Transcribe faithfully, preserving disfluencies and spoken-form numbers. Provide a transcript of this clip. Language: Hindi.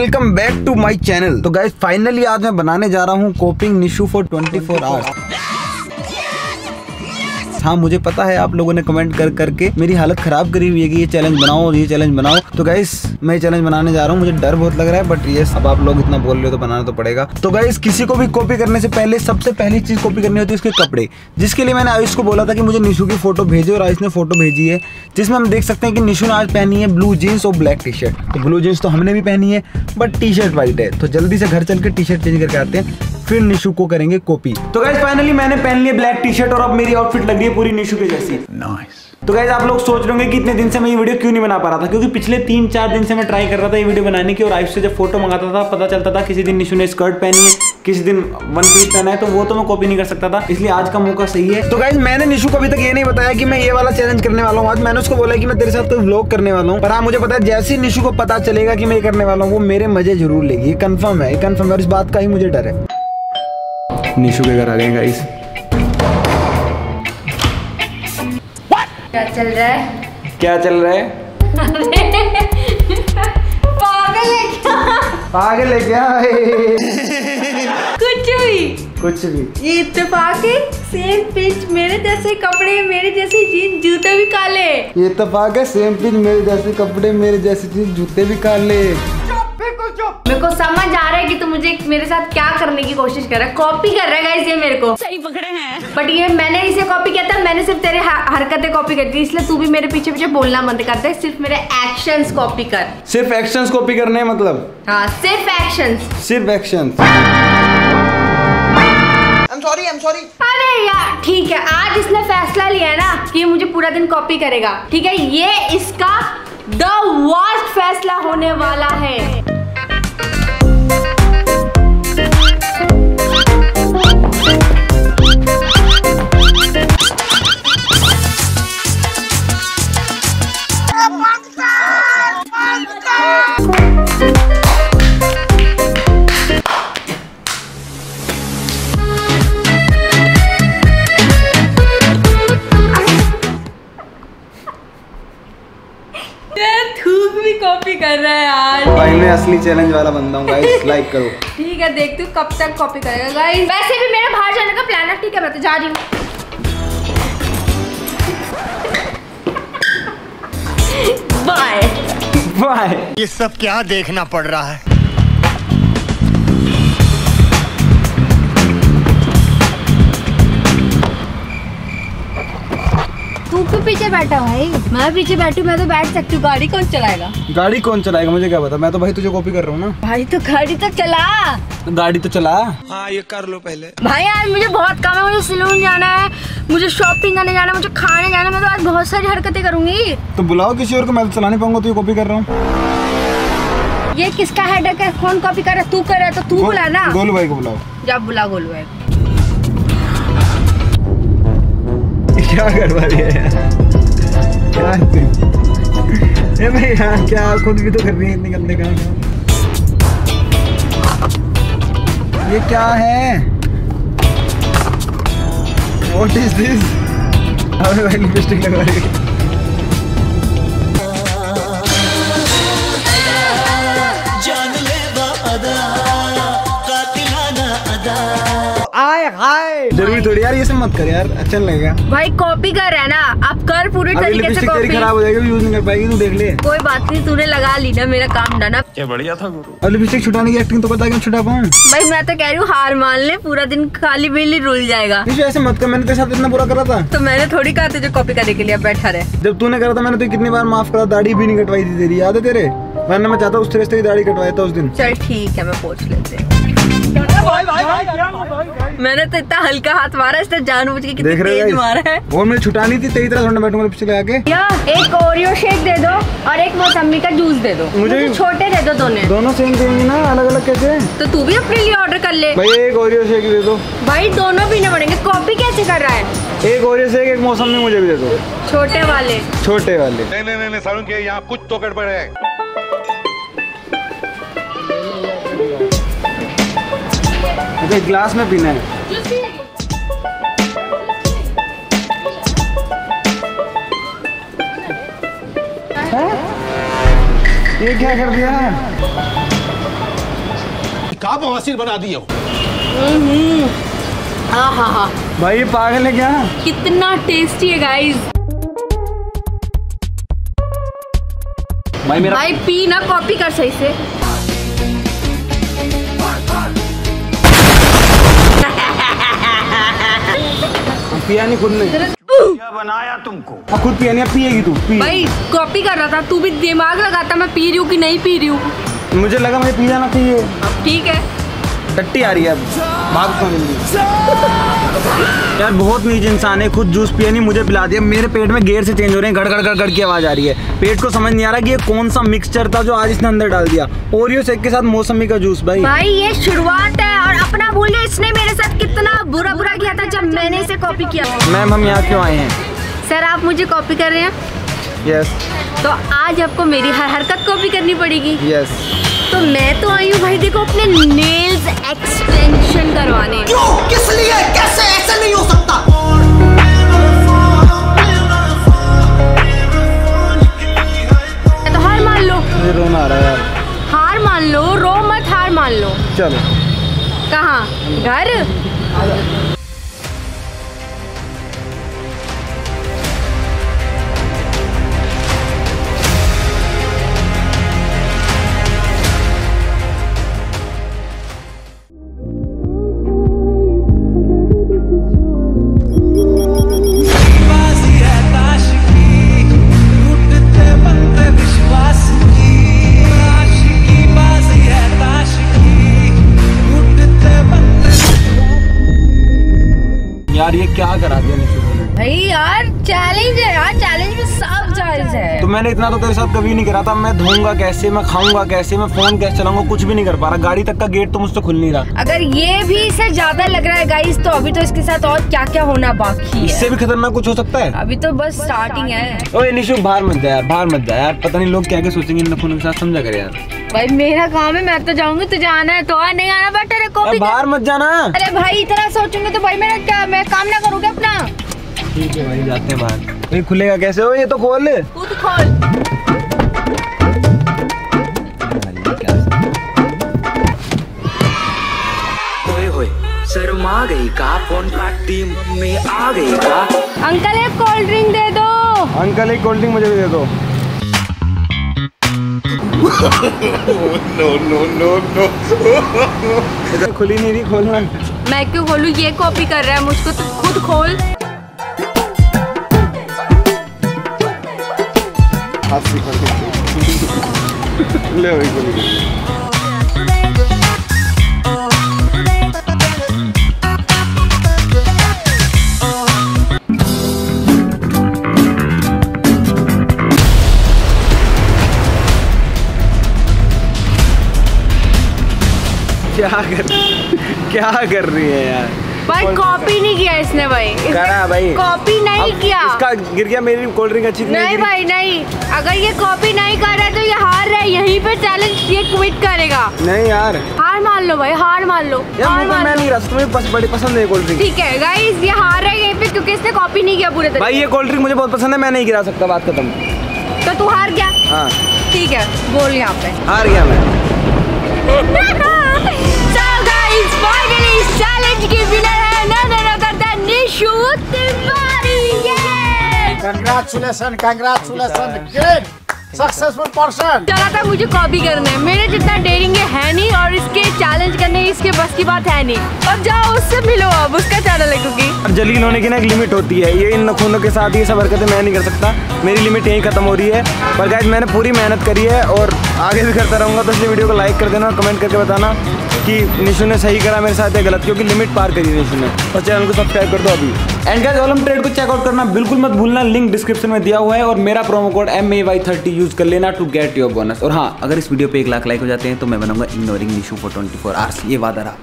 Welcome back to my channel. तो गाइस फाइनली आज मैं बनाने जा रहा हूँ copying Nishu for twenty four hours. हाँ मुझे पता है आप लोगों ने कमेंट कर करके मेरी हालत खराब करी हुई है कि ये चैलेंज बनाओ ये चैलेंज बनाओ। तो गाइस मैं चैलेंज बनाने जा रहा हूँ, मुझे डर बहुत लग रहा है बट ये अब आप लोग इतना बोल रहे हो तो बनाना तो पड़ेगा। तो गाइस किसी को भी कॉपी करने से पहले सबसे पहली चीज कॉपी करनी होती है उसके कपड़े, जिसके लिए मैंने आयुष को बोला था कि मुझे निशु की फोटो भेजे और आयुष ने फोटो भेजी है, जिसमें हम देख सकते हैं कि निशु ने आज पहनी है ब्लू जीन्स और ब्लैक टी शर्ट। तो ब्लू जीन्स तो हमने भी पहनी है बट टी शर्ट वाइट है, तो जल्दी से घर चल के टी शर्ट चेंज करके आते हैं फिर निशु को करेंगे कॉपी। तो गाइस फाइनली मैंने पहन लिया ब्लैक टी शर्ट और अब मेरी आउटफिट लग रही है पूरी निशु के जैसी। नाइस। तो गाइस आप लोग सोच रहे होंगे कि इतने दिन से मैं ये वीडियो क्यों नहीं बना पा रहा था, क्योंकि पिछले तीन चार दिन से मैं ट्राई कर रहा था ये वीडियो बनाने की और आयुष से जब फोटो मंगाता था पता चलता था किसी दिन निशु ने स्कर्ट पहनी है किसी दिन वन पीस पहना है, तो वो तो मैं कॉपी नहीं कर सकता था, इसलिए आज का मौका सही है। तो गाइस मैंने निशु को अभी तक ये नहीं बताया कि मैं ये वाला चैलेंज करने वाला हूँ आज। मैंने उसको बोला कि मैं तेरे साथ कोई व्लॉग करने वाला हूँ, पर हाँ मुझे पता है जैसे ही निशु को पता चलेगा कि मैं ये करने वाला हूँ वो मेरे मजे जरूर लेगी, कन्फर्म है कन्फर्म है, इस बात का ही मुझे डर है। निशु के घर आ गए गाइस। क्या चल रहा है क्या चल रहा है पागल है क्या पागल है क्या कुछ भी कुछ भी ये इत्तेफाक है, सेम पिच मेरे जैसे कपड़े मेरे जैसी जींस जूते भी काले। ये इत्तेफाक है, सेम पिच मेरे जैसे कपड़े मेरे जैसी जींस जूते भी काले। मेरे को समझ आ रहा है कि तुम मुझे मेरे साथ क्या करने की कोशिश कर रहा है, कॉपी कर रहा है गाइस ये मेरे को। सही पकड़े हैं। बट ये मैंने इसे कॉपी किया था, मैंने सिर्फ तेरे हरकतें कॉपी कर दी, इसलिए तू भी मेरे पीछे पीछे बोलना बंद करता है, सिर्फ मेरे एक्शंस कॉपी कर। सिर्फ एक्शंस कॉपी करने मतलब? हाँ सिर्फ एक्शंस सिर्फ actions. I am sorry I am sorry. अरे यार ठीक है, आज इसने फैसला लिया है ना कि मुझे पूरा दिन कॉपी करेगा, ठीक है ये इसका द वर्स्ट फैसला होने वाला है। कॉपी कर रहा है यार। भाई मैं असली चैलेंज वाला बंदा हूँ गाइस, लाइक करो। ठीक है देखती हूँ कब तक कॉपी करेगा गाइस। वैसे भी मेरा बाहर जाने का प्लान है, ठीक है मैं तो जा रही हूँ। Bye bye. ये सब क्या देखना पड़ रहा है। तू क्यों पीछे बैठा भाई? मैं पीछे बैठी मैं तो बैठ सकती हूँ, गाड़ी कौन चलाएगा? गाड़ी कौन चलाएगा मुझे क्या पता, मैं तो भाई तुझे कॉपी कर रहा हूँ ना। भाई तो गाड़ी तो चला गाड़ी तो चला हाँ ये कर लो पहले। भाई आज मुझे बहुत काम है, मुझे सैलून जाना है, मुझे शॉपिंग करने जाना है, मुझे खाने जाना है, मैं तो आज बहुत सारी हरकतें करूंगी। तो बुलाओ किसी और को, मैं तो चला नहीं पाऊंगा, तो ये कॉपी कर रहा हूँ। ये किसका हेडेक है, कौन कॉपी कर रहा है? तू कर रहा है तो तू बुला ना, गोलू भाई को बुलाओ। जब बुला गोलू भाई को। क्या कर रहा है यार, क्या खुद भी तो कर रही है इतने गंदे काम। ये क्या है, व्हाट इज दिस? अबे भाई लिपस्टिक लगा रही है। जरूरी थोड़ी यार ये सब मत कर यार, अच्छा नहीं लगेगा। भाई कॉपी कर रहा है ना, आप कर पूरे तरीके से कॉपी। खराब हो जाएगी, यूज नहीं कर पाएगी, तू देख ले। कोई बात नहीं, तूने लगा ली ना, मेरा काम डाना। क्या बढ़िया था गुरु। अब लिपस्टिक छुटाने की एक्टिंग तो पता क्यों छुटा पाऊँ? भाई मैं तो कह रही हूँ हार मान ले, पूरा दिन खाली बिल्ली रुल जाएगा। ऐसे मत कर, मैंने तेरे साथ इतना बुरा करा था। तो मैंने थोड़ी कहा तुझे कॉपी करने के लिए बैठा रहे। जब तूने करा था मैंने तो कितनी बार माफ करा, दाढ़ी भी नहीं कटवाई थी तेरी, याद है तेरे? वरना मैं चाहता उस तरह से दाढ़ी कटवाया था उस दिन। चल ठीक है मैं पहुँच लेते। मैंने तो इतना हल्का हाथ मारा, इसने जानबूझ के कितनी तेज मारा है। और मैंने छुटानी थी तेरी तरह घंटा बैठूंगा लिपस्टिक लगा के। या एक ओरियो शेक दे दो और एक मौसमी का जूस दे दो, मुझे छोटे दे दो, दोनों दोनों सेम देंगे ना, अलग अलग कैसे? तो तू भी अपने लिए ऑर्डर कर ले भाई, एक ओरियो शेक दे दो। भाई दोनों पीने पड़ेंगे, कॉपी कैसे कर रहा है? एक ओरियो शेक एक मौसमी मुझे भी दे दो, छोटे वाले छोटे वाले। नहीं नहीं नहीं सारू के यहाँ कुछ तो गड़बड़ है। एक ग्लास में पीना है। है? ये क्या कर दिया है? का बवासीर बना दिए हो। हाँ हाँ हाँ भाई ये पागल है क्या? कितना टेस्टी है गाइस। भाई मेरा भाई पी ना, कॉपी कर सही से। पिया नहीं खुद ने, क्या बनाया तुमको? खुद पिया पिएगी तू पी। भाई कॉपी कर रहा था, तू भी दिमाग लगाता मैं पी रही हूँ कि नहीं पी रही हूँ। मुझे लगा मुझे पी जाना चाहिए। ठीक है टट्टी आ रही है अब भाग भागने। यार बहुत नीच इंसान है, खुद जूस पिया नहीं मुझे पिला दिया। मेरे पेट में गेयर से चेंज हो रहे हैं, गड़ गड़ गड़ गड़ की आवाज़ आ रही है। पेट को समझ नहीं आ रहा कि ये कौन सा मिक्सचर था जो आज इसने अंदर डाल दिया। ओरियो शेक के साथ मौसमी का जूस। भाई भाई ये शुरुआत है और अपना भूल गया। इसने मेरे साथ कितना बुरा बुरा किया था जब मैंने इसे कॉपी किया। मैम हम यहाँ क्यों आए हैं? सर आप मुझे कॉपी कर रहे हैं। यस तो आज आपको मेरी हर हरकत कॉपी करनी पड़ेगी। यस तो मैं तो आई हूँ भाई, देखो अपने नेल्स एक्सटेंशन करवाने। क्यों? किस लिए? कैसे? ऐसे नहीं हो सकता। तो हार मान लो। मुझे रोना आ रहा है यार। हार मान लो, रो मत, हार मान लो। चलो कहाँ? घर। ये क्या करा दिया निशु भाई? यार चैलेंज है यार, चैलेंज में सब जायज है। तो मैंने इतना तो तेरे साथ कभी नहीं करा था। मैं धोऊंगा कैसे, मैं खाऊंगा कैसे, मैं फोन कैसे चलाऊंगा, कुछ भी नहीं कर पा रहा। गाड़ी तक का गेट तो मुझसे खुल नहीं रहा। अगर ये भी इससे ज्यादा लग रहा है गाइस तो अभी तो इसके साथ और क्या क्या होना बाकी है। इससे भी खतरनाक कुछ हो सकता है। अभी तो बस स्टार्टिंग है। ओए निशु बाहर मत जा यार, बाहर मत जा यार, पता नहीं लोग क्या क्या सोचेंगे इन फोन के साथ। समझा कर यार। भाई मेरा काम है, मैं तो जाऊंगी, तुझे आना है तो आ, नहीं आना बेटा तेरे को। बाहर मत जाना। अरे भाई इतना सोचूंगा तो भाई मेरा क्या, मैं काम ना करूँगा अपना। ठीक है भाई जाते हैं बाहर। ये खुलेगा कैसे हो? ये तो खोल, तू तो खोल। शर्मा गई का फोन पार्टी में आ गई का। अंकल एक कोल्ड ड्रिंक दे दो। अंकल एक कोल्ड ड्रिंक मुझे भी दे दो। नो नो नो नो खुली नहीं रही, खोलना। मैं क्यों खोलूं? ये कॉपी कर रहा है मुझको, तो खुद खोल। ले भाई खोली। क्या कर क्या कर रही है यार? भाई कॉपी नहीं किया इसने भाई, इसने करा भाई। कॉपी नहीं किया, इसका गिर गया मेरी कोल्ड ड्रिंक। अच्छी नहीं भाई नहीं, अगर ये कॉपी नहीं कर रहा है तो ये हार रहा है। यहीं पे चैलेंज, ये क्विट करेगा। नहीं यार हार मान लो भाई, हार मान लो। यार मैं नहीं रहा, तुम्हें बस बड़ी पसंद है कोल्ड ड्रिंक। ठीक है गाइस ये हार रहा है यहीं पे क्योंकि इसने कॉपी नहीं किया पूरे तरीके से। भाई ये कोल्ड ड्रिंक मुझे बहुत पसंद है, मैं नहीं गिरा सकता। बात खत्म। तो तू हार गया। हाँ ठीक है बोल, यहाँ पे हार गया मैं। फाइनली इस चैलेंज की विनर है नन नगरदा Nishu Tiwari. Congratulation congratulation, great successful person. चला था मुझे कॉपी करने, मेरे जितना डेयरिंग है नहीं और इसके चैलेंज करने इसके बस की बात है नहीं। अब जाओ उससे मिलो, अब उसका चैनल है क्योंकि अब जलील होने की ना एक लिमिट होती है। ये इन नखूनों के साथ ये सब हरकतें मैं नहीं कर सकता, मेरी लिमिट यही खत्म हो रही है। पर गाइस मैंने पूरी मेहनत करी है और आगे भी करता रहूँगा, तो इसलिए वीडियो को लाइक कर देना और कमेंट करके बताना कि निशु ने सही करा मेरे साथ या गलत, क्योंकि लिमिट पार करी निशु ने। और चैनल को सब्सक्राइब कर दो अभी। एंड गाइस ऑलम ट्रेड को चेकआउट करना बिल्कुल मत भूलना, लिंक डिस्क्रिप्शन में दिया हुआ है। और मेरा promo code M A Y thirty use कर लेना टू गेट योर बोनस। और हाँ अगर इस वीडियो पे एक लाख लाइक हो जाते हैं तो मैं बनाऊंगा ignoring Nishu for twenty four hours, ये वादा रहा।